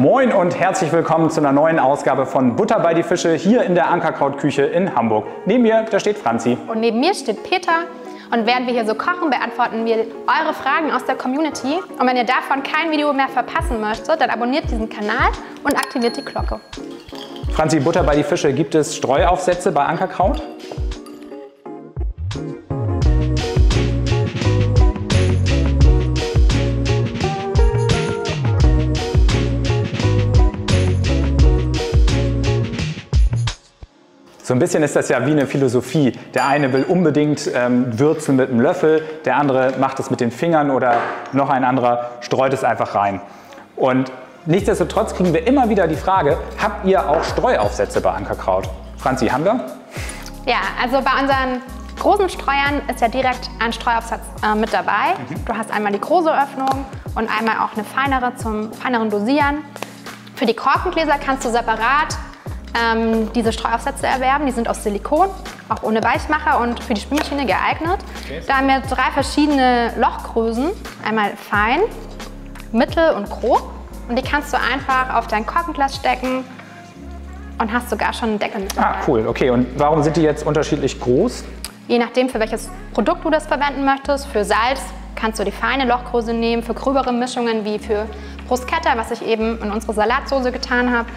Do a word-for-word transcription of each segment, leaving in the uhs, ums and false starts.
Moin und herzlich willkommen zu einer neuen Ausgabe von Butter bei die Fische hier in der Ankerkrautküche in Hamburg. Neben mir, da steht Franzi. Und neben mir steht Peter. Und während wir hier so kochen, beantworten wir eure Fragen aus der Community. Und wenn ihr davon kein Video mehr verpassen möchtet, dann abonniert diesen Kanal und aktiviert die Glocke. Franzi, Butter bei die Fische, gibt es Streuaufsätze bei Ankerkraut? So ein bisschen ist das ja wie eine Philosophie. Der eine will unbedingt ähm, würzen mit einem Löffel, der andere macht es mit den Fingern oder noch ein anderer streut es einfach rein. Und nichtsdestotrotz kriegen wir immer wieder die Frage, habt ihr auch Streuaufsätze bei Ankerkraut? Franzi, haben wir? Ja, also bei unseren großen Streuern ist ja direkt ein Streuaufsatz äh, mit dabei. Mhm. Du hast einmal die große Öffnung und einmal auch eine feinere zum feineren Dosieren. Für die Korkengläser kannst du separat Ähm, diese Streuaufsätze erwerben. Die sind aus Silikon, auch ohne Weichmacher und für die Spülmaschine geeignet. Okay. Da haben wir drei verschiedene Lochgrößen. Einmal fein, mittel und grob. Und die kannst du einfach auf dein Korkenglas stecken und hast sogar schon einen Deckel mit dabei. Ah, cool. Okay, und warum sind die jetzt unterschiedlich groß? Je nachdem, für welches Produkt du das verwenden möchtest. Für Salz kannst du die feine Lochgröße nehmen, für gröbere Mischungen wie für Bruschetta, was ich eben in unsere Salatsauce getan habe,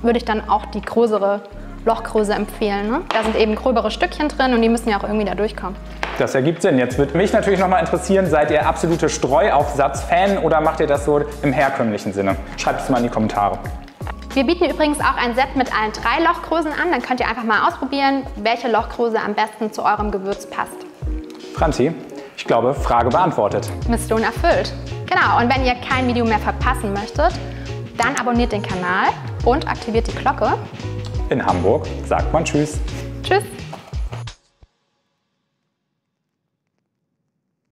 würde ich dann auch die größere Lochgröße empfehlen. Ne? Da sind eben gröbere Stückchen drin und die müssen ja auch irgendwie da durchkommen. Das ergibt Sinn. Jetzt würde mich natürlich nochmal interessieren, seid ihr absolute Streuaufsatz-Fan oder macht ihr das so im herkömmlichen Sinne? Schreibt es mal in die Kommentare. Wir bieten übrigens auch ein Set mit allen drei Lochgrößen an. Dann könnt ihr einfach mal ausprobieren, welche Lochgröße am besten zu eurem Gewürz passt. Franzi, ich glaube, Frage beantwortet. Mission erfüllt. Genau, und wenn ihr kein Video mehr verpassen möchtet, dann abonniert den Kanal und aktiviert die Glocke. In Hamburg sagt man Tschüss. Tschüss.